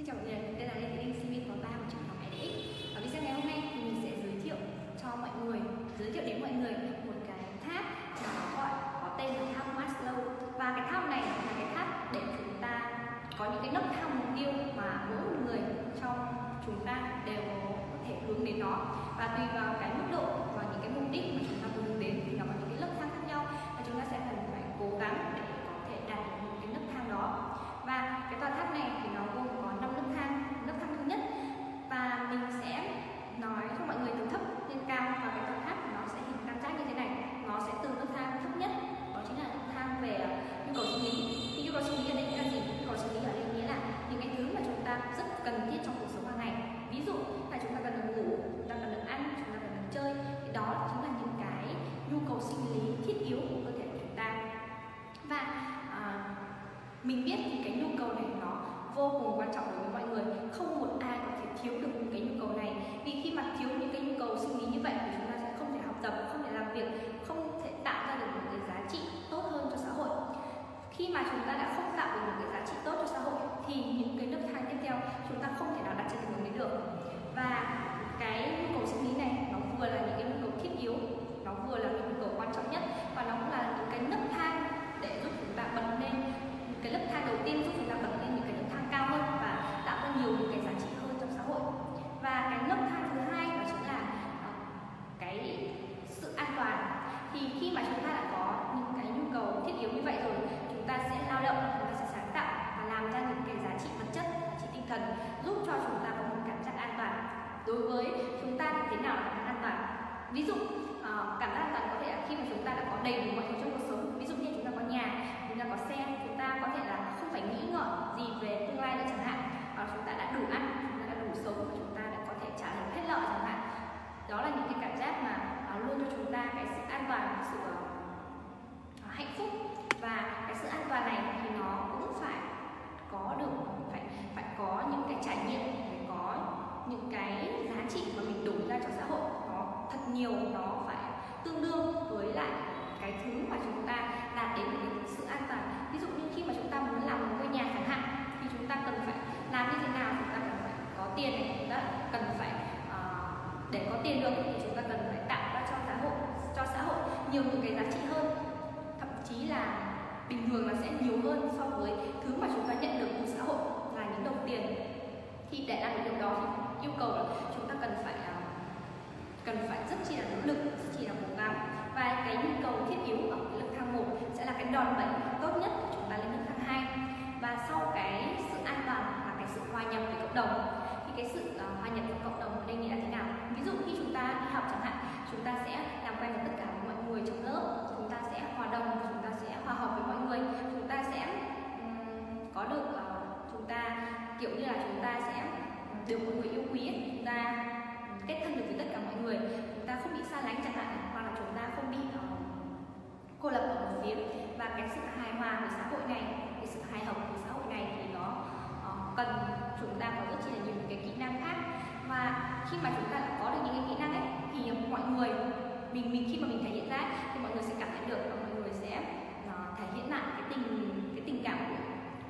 Xin chào mọi người, đây là Lê Thị Linh, sinh viên khóa 3 của trường học LX. Ở video ngày hôm nay thì mình sẽ giới thiệu đến mọi người một cái tháp có tên là tháp Maslow. Và cái tháp này là cái tháp để chúng ta có những cái nấc thang mục tiêu mà mỗi người trong chúng ta đều có thể hướng đến nó, và tùy vào cái mức độ và những cái mục đích mà chúng ta muốn hướng đến thì nó có những cái nấc thang khác nhau, và chúng ta sẽ cần phải cố gắng để có thể đạt được những cái nấc thang đó. Và cái tòa tháp này thì nó gồm có 5 nấc thang thứ nhất, và mình sẽ nói cho mọi người từ thấp lên cao. Và cái tòa tháp nó sẽ hình tam giác như thế này, nó sẽ từ nấc thang thấp nhất, đó chính là nấc thang về nhu cầu suy nghĩ. Thì nhu cầu suy nghĩ ở đây nghĩa là gì? Nhu cầu suy nghĩ ở đây nghĩa là những cái thứ mà chúng ta rất cần thiết trong cuộc sống hàng ngày. Ví dụ là chúng ta cần được ngủ, chúng ta cần được ăn, chúng ta cần được chơi, thì đó chính là những cái nhu cầu sinh lý thiết yếu của cơ thể của chúng ta. Và mình biết thì cái nhu cầu này nó vô cùng quan trọng đối với mọi người, không một ai có thể thiếu được những cái nhu cầu này. Vì khi mà thiếu những cái nhu cầu sinh lý như vậy thì chúng ta sẽ không thể học tập, không thể làm việc, không thể tạo ra được một cái giá trị tốt hơn cho xã hội. Khi mà chúng ta đã không tạo được một cái giá trị tốt cho xã hội thì những cái nấc thang tiếp theo chúng ta không thể nào đặt chân hướng đến được. Và cái nhu cầu sinh lý này nó vừa là những cái nhu cầu thiết yếu, nó vừa là những nhu cầu quan trọng nhất, và nó cũng là những cái nấc thang để giúp chúng ta bật lên cái nấc thang đầu tiên, giúp chúng ta bật lên những cái nấc thang cao hơn và tạo ra nhiều những cái giá trị hơn trong xã hội. Và cái nấc thang thứ hai đó chính là cái sự an toàn. Thì khi mà chúng ta đã có những cái nhu cầu thiết yếu như vậy rồi, chúng ta sẽ lao động, chúng ta sẽ sáng tạo và làm ra những cái giá trị vật chất, giá trị tinh thần, giúp cho chúng ta có một cảm giác an toàn. Đối với chúng ta thì thế nào là cảm giác an toàn? Ví dụ cảm giác an toàn có thể là khi mà chúng ta đã có đầy đủ mọi thứ trong cuộc sống. Ví dụ như chúng ta có nhà, chúng ta có xe, chúng ta có thể là không phải nghĩ ngợi gì về tương lai nữa chẳng hạn, hoặc chúng ta đã đủ ăn, chúng ta đã đủ sống và chúng ta đã có thể trả được hết nợ chẳng hạn. Đó là những cái cảm giác mà luôn cho chúng ta cái sự an toàn, sự hạnh phúc. Và cái sự an toàn này thì nó cũng phải có được, phải có những cái trải nghiệm, phải có những cái giá trị mà mình đổ ra cho xã hội nó thật nhiều, nó phải tương đương với lại cái thứ mà chúng ta đạt đến cái sự an toàn. Ví dụ như khi mà chúng ta muốn làm một ngôi nhà chẳng hạn thì chúng ta cần phải làm như thế nào? Chúng ta cần phải có tiền này, chúng ta cần phải để có tiền được thì chúng ta cần phải tạo ra cho xã hội nhiều những cái giá trị hơn, thậm chí là bình thường là sẽ nhiều hơn so với thứ mà chúng ta nhận được từ xã hội là những đồng tiền. Thì để làm được điều đó thì yêu cầu là chúng ta cần phải rất chi là nỗ lực, rất chi là cố gắng. Và cái nhu cầu thiết yếu ở nấc thang 1 sẽ là cái đòn bẩy tốt nhất của chúng ta lên nấc thang 2. Và sau cái sự an toàn là cái sự hòa nhập với cộng đồng. Thì cái sự hòa nhập với cộng đồng ở đây nghĩa là thế nào? Ví dụ khi chúng ta đi học chẳng hạn, chúng ta sẽ làm quen với tất cả mọi người trong lớp, chúng ta sẽ hòa đồng, chúng ta sẽ hòa hợp với mọi người, chúng ta sẽ có được chúng ta kiểu như là chúng ta sẽ được mọi người yêu quý, chúng ta kết thân được với tất cả mọi người, chúng ta không bị xa lánh chẳng hạn, hoặc là chúng ta không bị cô lập ở một phía. Và cái sự hài hòa của xã hội này, cái sự hài hợp của xã hội này thì nó cần chúng ta có rất chi là nhiều những cái kỹ năng khác. Và khi mà chúng ta đã có được những cái kỹ năng ấy thì mọi người mình khi mà mình thể hiện ra thì mọi người sẽ cảm thấy được, và mọi người sẽ thể hiện lại cái tình cảm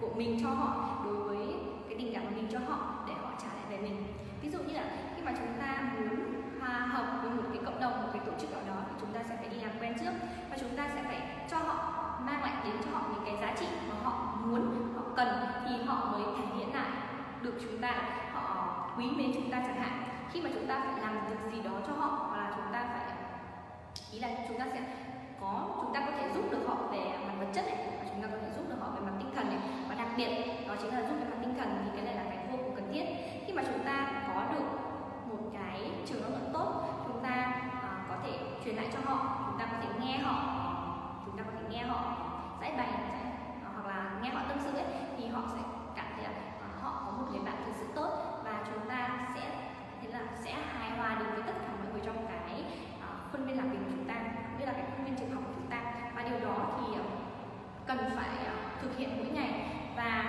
của mình cho họ, đối với cái tình cảm của mình cho họ để họ trả lại về mình. Ví dụ như là khi mà chúng ta muốn hòa hợp với một cái cộng đồng, một cái tổ chức nào đó thì chúng ta sẽ phải đi làm quen trước, và chúng ta sẽ phải cho họ mang lại đến cho họ những cái giá trị mà họ muốn, họ cần thì họ mới thể hiện lại được chúng ta, họ quý mến chúng ta chẳng hạn. Khi mà chúng ta phải làm việc gì đó cho họ, hoặc là chúng ta phải ý là chúng ta có thể giúp được họ về mặt vật chất này, và chúng ta có thể giúp được họ về mặt tinh thần này, và đặc biệt đó chính là giúp về mặt tinh thần thì cái này là cái vô cùng cần thiết. Khi mà chúng ta có được một cái trường năng lượng tốt, chúng ta có thể truyền lại cho họ, chúng ta có thể nghe họ giải bày hoặc là nghe họ tâm sự ấy, thì họ sẽ cảm thấy là họ có một người bạn thực sự tốt, và chúng ta sẽ hài hòa được với tất cả mọi người trong cái khuôn viên làm việc của chúng ta, như là cái khuôn viên trường học của chúng ta. Và điều đó thì cần phải thực hiện mỗi ngày. Và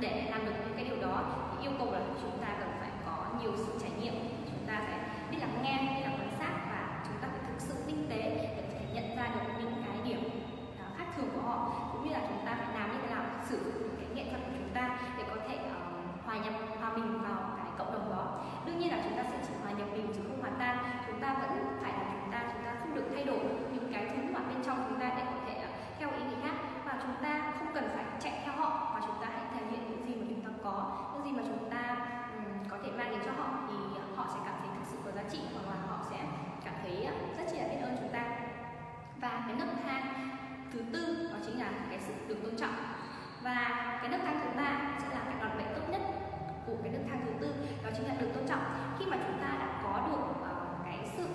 để làm được những cái điều đó thì yêu cầu là chúng ta cần phải có nhiều sự trải nghiệm, chúng ta phải biết lắng nghe, biết lắng quan sát, và chúng ta phải thực sự tinh tế để có thể nhận ra được những cái điểm khác thường của họ, cũng như là chúng ta phải làm như thế nào sử dụng cái nghệ thuật của chúng ta để có thể hòa hòa nhập hòa mình vào cái cộng đồng đó. Đương nhiên là chúng ta sẽ chỉ hòa nhập mình chứ không hòa tan, chúng ta vẫn phải là chúng ta không được thay đổi những cái thứ mà bên trong chúng ta để có thể theo ý người khác, và chúng ta không cần phải chạy theo họ, và chúng ta hãy thể hiện những gì mà chúng ta có, những gì mà chúng ta có thể mang đến cho họ, thì họ sẽ cảm thấy thực sự có giá trị hoặc là họ sẽ cảm thấy rất chỉ là biết ơn chúng ta. Và cái nấc thang thứ tư đó chính là cái sự được tôn trọng, và cái nấc thang thứ ba sẽ là cái đòn bẩy tốt nhất của cái nấc thang thứ tư, đó chính là được tôn trọng. Khi mà chúng ta đã có được cái sự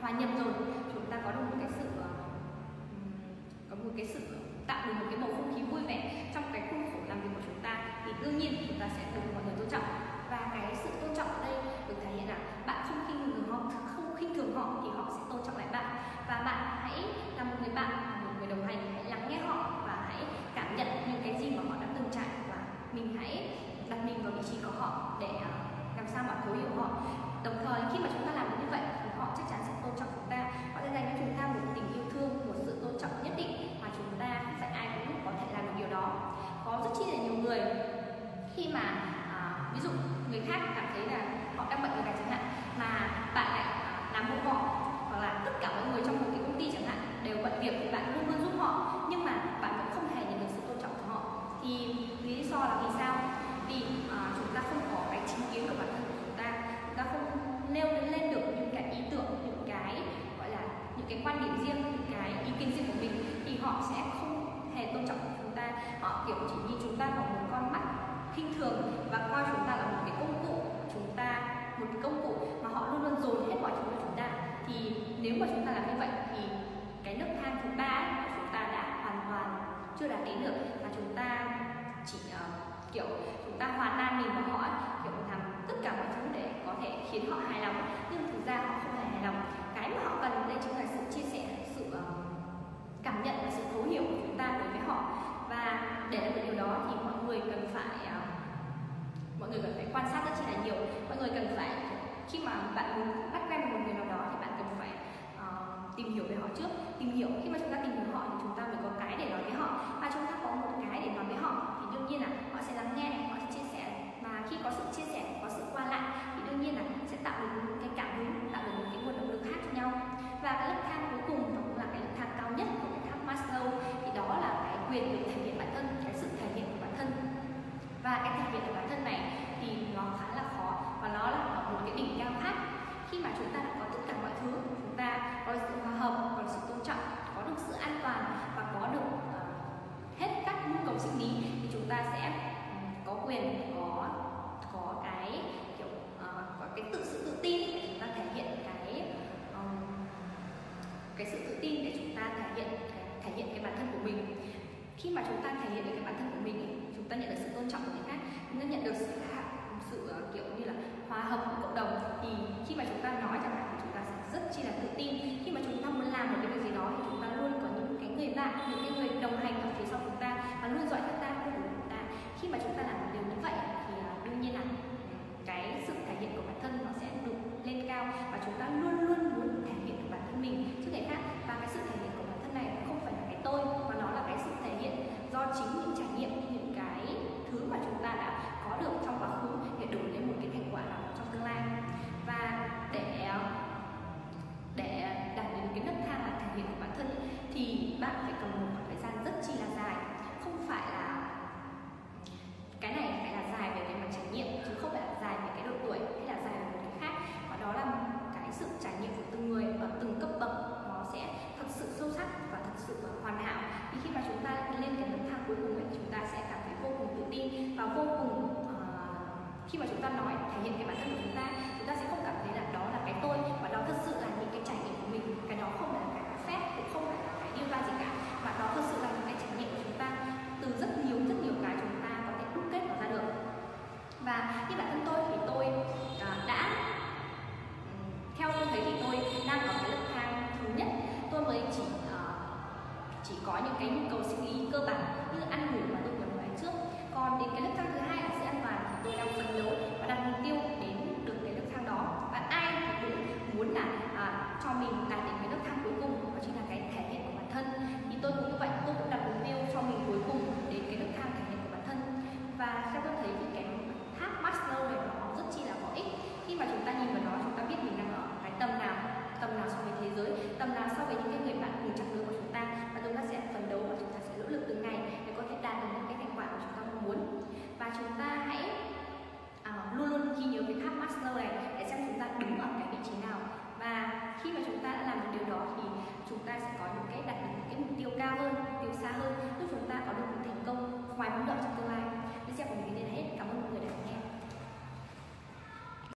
hòa nhập rồi, chúng ta có được một cái sự tạo được một cái bầu không khí vui vẻ trong cái khuôn khổ làm việc của chúng ta, thì đương nhiên chúng ta sẽ được mọi người tôn trọng. Và cái sự tôn trọng ở đây được thể hiện là bạn không khinh thường họ, thì họ sẽ tôn trọng lại bạn, và bạn hãy là một người bạn, một người đồng hành, hãy lắng nghe họ và hãy cảm nhận những cái gì mà họ đã từng trải, và mình hãy đặt mình vào vị trí của họ để làm sao mà thấu hiểu họ. Đồng thời khi mà chúng ta làm được như vậy thì họ chắc chắn sẽ tôn trọng chúng ta, họ sẽ dành cho chúng ta một tình yêu thương, một sự tôn trọng nhất định mà chúng ta không phải ai cũng có thể làm được điều đó. Có rất chi là nhiều người khi mà ví dụ người khác cảm thấy là họ đang bận việc này chẳng hạn, mà bạn lại làm hộ họ, hoặc là tất cả mọi người trong một cái công ty chẳng hạn đều bận việc thì bạn luôn luôn giúp họ, nhưng mà bạn cũng không hề nhận được sự tôn trọng của họ. Thì lý do là vì sao? Vì chúng ta không có cái chính kiến của bản thân của chúng ta không nêu lên được những cái ý tưởng, những cái gọi là những cái quan điểm riêng, những cái ý kiến riêng của mình, thì họ sẽ không hề tôn trọng chúng ta. Họ kiểu chỉ nhìn chúng ta bằng một con mắt khinh thường và coi chúng ta là một cái công cụ, mà họ luôn luôn dồn hết mọi thứ của chúng ta. Thì nếu mà chúng ta làm như vậy thì cái nấc thang thứ ba của chúng ta đã hoàn toàn chưa đạt đến được, mà chúng ta chỉ kiểu chúng ta hòa tan mình và họ, kiểu làm tất cả mọi thứ để có thể khiến họ hài lòng, nhưng thực ra họ không hề hài lòng. Cái mà họ cần đây chính là sự chia sẻ, sự cảm nhận và sự thấu hiểu của chúng ta đối với họ. Và để làm được điều đó thì mọi người cần phải quan sát rất chi là nhiều. Mọi người cần phải, khi mà bạn muốn bắt quen một người nào đó thì bạn cần phải tìm hiểu về họ trước. Khi mà chúng ta tìm hiểu họ thì chúng ta mới có cái để nói với họ, và chúng ta có một cái để nói với họ thì đương nhiên là họ sẽ lắng nghe, họ sẽ chia sẻ, và khi có sự chia sẻ, có sự qua lại thì đương nhiên là sẽ tạo được một cái cảm hứng, tạo được một cái nguồn động lực khác cho nhau. Và cái lớp thang cuối cùng đó cũng là cái lớp thang cao nhất của cái thang Maslow, thì đó là cái quyền được thể hiện bản thân, cái sự thể hiện của bản thân. Và cái thể hiện của bản thân này thì nó khá là khó, và nó là một cái đỉnh cao khác. Khi mà chúng ta đã có tất cả mọi thứ, chúng ta có sự hòa hợp, có sự tôn trọng, có được sự an toàn và có được hết các nhu cầu sinh lý, thì chúng ta sẽ có quyền có cái kiểu có cái sự tự tin để chúng ta thể hiện cái sự tự tin để chúng ta thể hiện cái bản thân của mình. Khi mà chúng ta thể hiện được cái bản thân của mình, chúng ta nhận được sự tôn trọng của người khác, chúng ta nhận được sự kiểu như là hòa hợp của cộng đồng, thì khi mà chúng ta nói chẳng hạn thì chúng ta sẽ rất chi là tự tin. Khi mà chúng ta muốn làm một cái việc gì đó thì chúng ta luôn có những cái người bạn, những cái người đồng hành ở phía sau chúng ta và luôn dõi theo ta, luôn ủng hộ chúng ta. Khi mà chúng ta làm một điều như vậy thì đương nhiên là cái sự thể hiện của bản thân nó sẽ được lên cao, và chúng ta luôn luôn muốn thể hiện được bản thân mình trước người khác. Và cái sự thể hiện của bản thân này không phải là cái tôi, mà nó là cái sự thể hiện do chính những trải nghiệm, những cái thứ mà chúng ta đã có được trong quá khứ để đổi lấy một cái thành quả nào trong tương lai. Và để đạt đến cái nấc thang là thể hiện của bản thân thì bạn phải cần một khoảng thời gian rất chi là dài. Không phải là cái này phải là dài về cái mặt trải nghiệm, chứ không phải là dài về cái độ tuổi hay là dài về một cái khác, và đó là cái sự trải nghiệm của từng người ở từng cấp bậc, nó sẽ thật sự sâu sắc và thật sự hoàn hảo. Thì khi mà chúng ta lên cái nấc thang cuối cùng ấy, chúng ta sẽ cảm thấy vô cùng tự tin và vô cùng khi mà chúng ta nói thể hiện cái bản thân của chúng ta sẽ không cảm thấy là đó là cái tôi, và đó thật sự là những cái trải nghiệm của mình. Cái đó không phải là cái phép, cũng không phải là cái điêu ba gì cả, mà đó thật sự là những cái trải nghiệm của chúng ta từ rất nhiều cái chúng ta có thể đúc kết nó ra được. Và như bản thân tôi thì tôi đã theo tôi thấy thì tôi đang ở cái lớp thang thứ nhất. Tôi mới chỉ có những cái nhu cầu sinh lý cơ bản như ăn ngủ và tôi vừa nói trước. Còn đến cái lớp thang thứ hai là sự an toàn, tôi đang phấn đấu và đặt mục tiêu đến được cái lớp thang đó. Và ai cũng muốn là cho mình đạt đến cái lớp thang cuối cùng, đó chính là cái thể hiện của bản thân. Thì tôi cũng như vậy, tôi cũng xa hơn. Lúc chúng ta có được thành công ngoài mong đợi trong tương